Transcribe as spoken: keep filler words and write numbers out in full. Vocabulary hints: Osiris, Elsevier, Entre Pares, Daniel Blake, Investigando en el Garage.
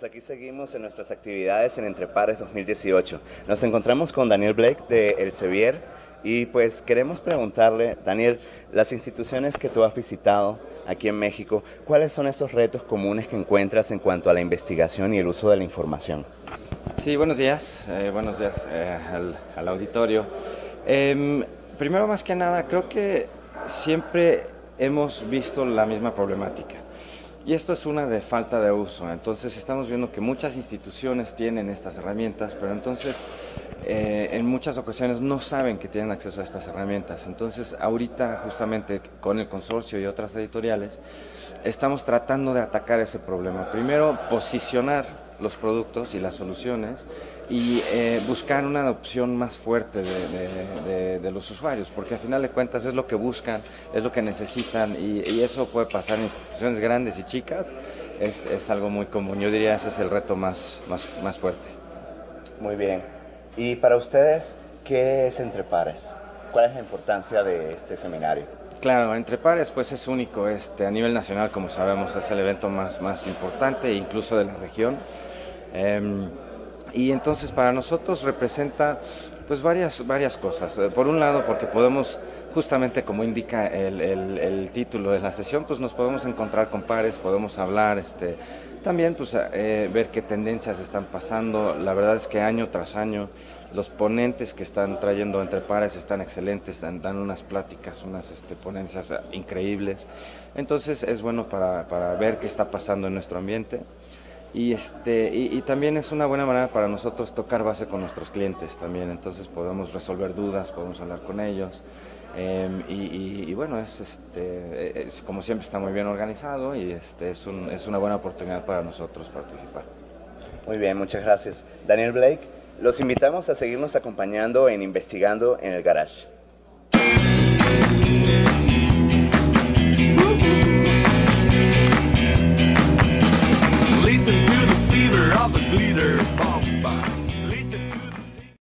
Buenas, aquí seguimos en nuestras actividades en Entre Pares dos mil dieciocho. Nos encontramos con Daniel Blake de El Sevier y pues queremos preguntarle, Daniel, las instituciones que tú has visitado aquí en México, ¿cuáles son esos retos comunes que encuentras en cuanto a la investigación y el uso de la información? Sí, buenos días, eh, buenos días eh, al, al auditorio. Eh, primero, más que nada, creo que siempre hemos visto la misma problemática. Y esto es una de falta de uso. Entonces estamos viendo que muchas instituciones tienen estas herramientas, pero entonces eh, en muchas ocasiones no saben que tienen acceso a estas herramientas. Entonces ahorita justamente con el consorcio y otras editoriales estamos tratando de atacar ese problema. Primero, posicionar los productos y las soluciones y eh, buscar una adopción más fuerte de, de, de, de los usuarios, porque al final de cuentas es lo que buscan, es lo que necesitan y, y eso puede pasar en instituciones grandes y chicas, es, es algo muy común. Yo diría ese es el reto más, más, más fuerte. Muy bien. Y para ustedes, ¿qué es Entre Pares? ¿Cuál es la importancia de este seminario? Claro, Entre Pares pues es único este, a nivel nacional, como sabemos, es el evento más, más importante, incluso de la región. Eh, Y entonces para nosotros representa pues varias, varias cosas. Por un lado, porque podemos, justamente como indica el, el, el título de la sesión, pues nos podemos encontrar con pares, podemos hablar, este, también pues eh, ver qué tendencias están pasando. La verdad es que año tras año los ponentes que están trayendo Entre Pares están excelentes, dan, dan unas pláticas, unas este, ponencias increíbles. Entonces es bueno para, para ver qué está pasando en nuestro ambiente. Y, este, y, y también es una buena manera para nosotros tocar base con nuestros clientes también, entonces podemos resolver dudas, podemos hablar con ellos eh, y, y, y bueno, es, este, es, como siempre está muy bien organizado y este, es, un, es una buena oportunidad para nosotros participar. Muy bien, muchas gracias. Daniel Blake, los invitamos a seguirnos acompañando en Investigando en el Garage.